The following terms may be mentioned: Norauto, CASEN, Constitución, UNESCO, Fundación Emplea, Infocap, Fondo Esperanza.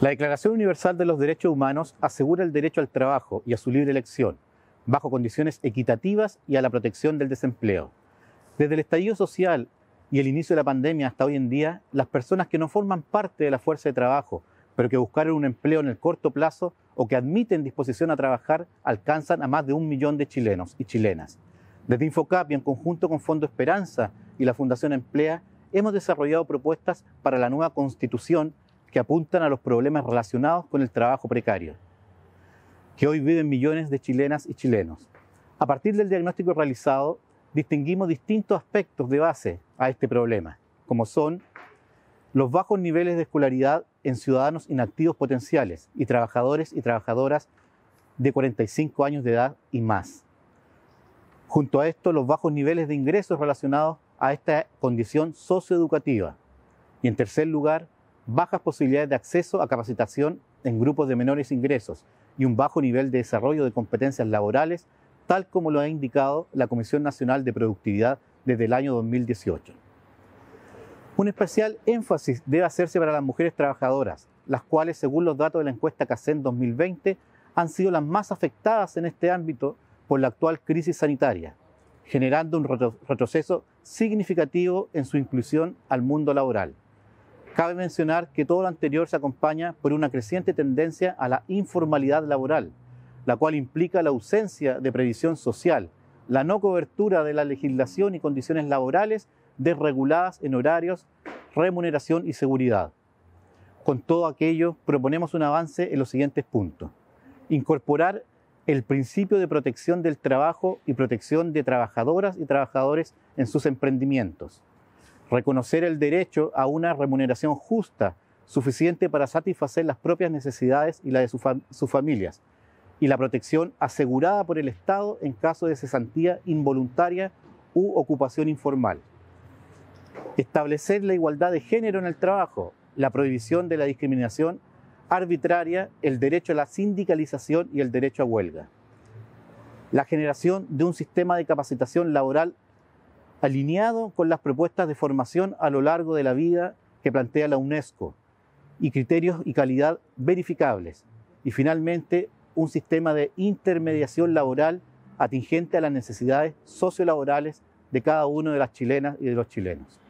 La Declaración Universal de los Derechos Humanos asegura el derecho al trabajo y a su libre elección, bajo condiciones equitativas y a la protección del desempleo. Desde el estallido social y el inicio de la pandemia hasta hoy en día, las personas que no forman parte de la fuerza de trabajo, pero que buscaron un empleo en el corto plazo o que admiten disposición a trabajar, alcanzan a más de 1 millón de chilenos y chilenas. Desde Infocap y en conjunto con Fondo Esperanza y la Fundación Emplea, hemos desarrollado propuestas para la nueva Constitución que apuntan a los problemas relacionados con el trabajo precario, que hoy viven millones de chilenas y chilenos. A partir del diagnóstico realizado, distinguimos distintos aspectos de base a este problema, como son los bajos niveles de escolaridad en ciudadanos inactivos potenciales y trabajadores y trabajadoras de 45 años de edad y más. Junto a esto, los bajos niveles de ingresos relacionados a esta condición socioeducativa. Y en tercer lugar, bajas posibilidades de acceso a capacitación en grupos de menores ingresos y un bajo nivel de desarrollo de competencias laborales, tal como lo ha indicado la Comisión Nacional de Productividad desde el año 2018. Un especial énfasis debe hacerse para las mujeres trabajadoras, las cuales, según los datos de la encuesta CASEN 2020, han sido las más afectadas en este ámbito por la actual crisis sanitaria, generando un retroceso significativo en su inclusión al mundo laboral. Cabe mencionar que todo lo anterior se acompaña por una creciente tendencia a la informalidad laboral, la cual implica la ausencia de previsión social, la no cobertura de la legislación y condiciones laborales desreguladas en horarios, remuneración y seguridad. Con todo aquello, proponemos un avance en los siguientes puntos. Incorporar el principio de protección del trabajo y protección de trabajadoras y trabajadores en sus emprendimientos. Reconocer el derecho a una remuneración justa, suficiente para satisfacer las propias necesidades y las de sus familias, y la protección asegurada por el Estado en caso de cesantía involuntaria u ocupación informal. Establecer la igualdad de género en el trabajo, la prohibición de la discriminación arbitraria, el derecho a la sindicalización y el derecho a huelga. La generación de un sistema de capacitación laboral alineado con las propuestas de formación a lo largo de la vida que plantea la UNESCO y criterios y calidad verificables. Y finalmente, un sistema de intermediación laboral atingente a las necesidades sociolaborales de cada una de las chilenas y de los chilenos.